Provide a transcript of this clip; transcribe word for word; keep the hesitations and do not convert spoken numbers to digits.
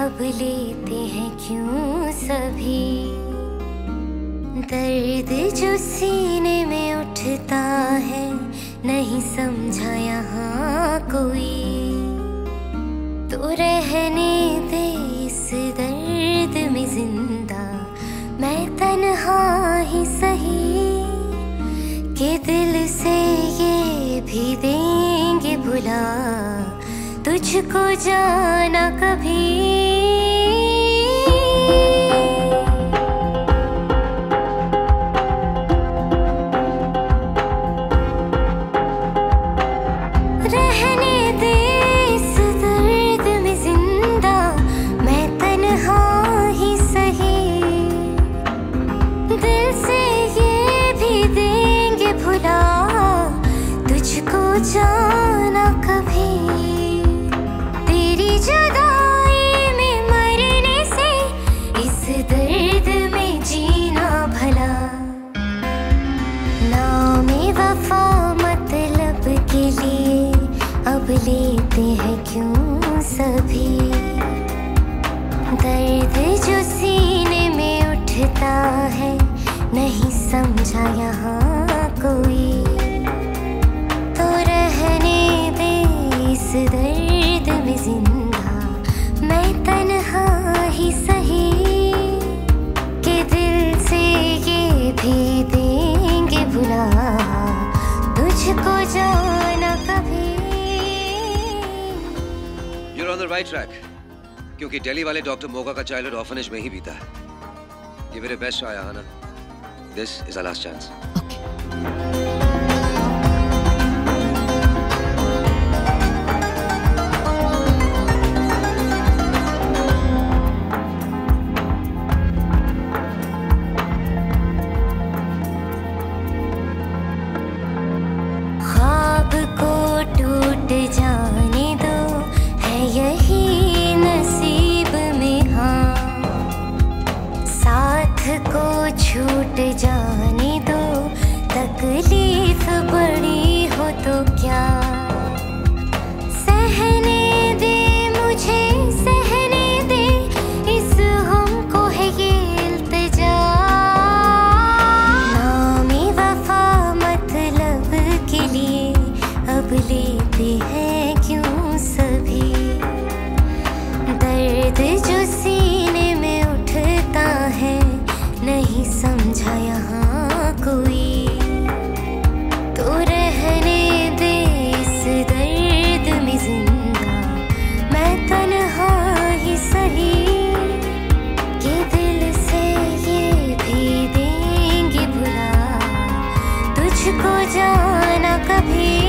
अब लेते हैं क्यों सभी दर्द जो सीने में उठता है, नहीं समझा यहाँ कोई। तो रहने दे इस दर्द में जिंदा, मैं तन्हा ही सही के दिल से ये भी देंगे भुला तुझको जाना कभी। लेते हैं क्यों सभी दर्द जो सीने में उठता है, नहीं समझा यहाँ कोई। तो रहने दे इस दर्द में जिंदा, मैं तन्हा ही सही के दिल से ये भी देंगे भुला तुझको जाना कभी। You're on the right track, क्योंकि दिल्ली वाले डॉक्टर मोगा का चाइल्डहुड ऑर्फनेज में ही बीता है। ये मेरे बेस्ट शॉट आया ना। This is our last chance. Okay. छूट जाने दो, तकलीफ बड़ी हो तो क्या। सहने दे मुझे, सहने दे इस हमको है ये इल्तिजा। नामे वफा मतलब के लिए अब लेते हैं क्यों सभी दर्द जो सीने में उठता है, नहीं समझा यहाँ कोई। तो रहने दे इस दर्द में जिंदा, मैं तन्हा ही सही के दिल से ये भी देंगे भुला तुझको जाना कभी।